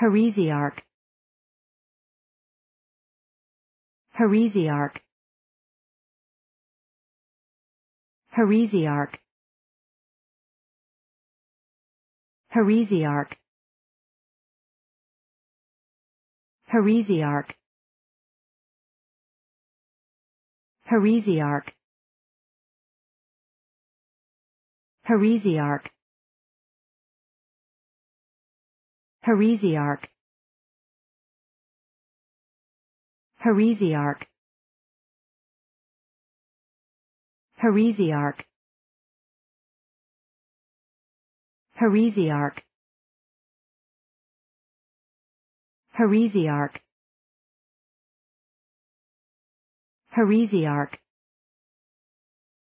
Heresiarch. Heresiarch. Heresiarch. Heresiarch. Heresiarch. Heresiarch. Heresiarch. Heresiarch. Heresiarch. Heresiarch. Heresiarch. Heresiarch. Heresiarch.